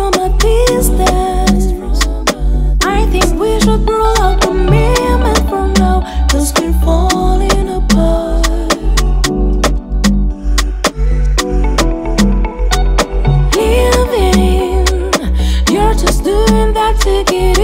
from a distance. I think we should rule out commitment for now, 'cause we're falling apart. Living, you're just doing that to get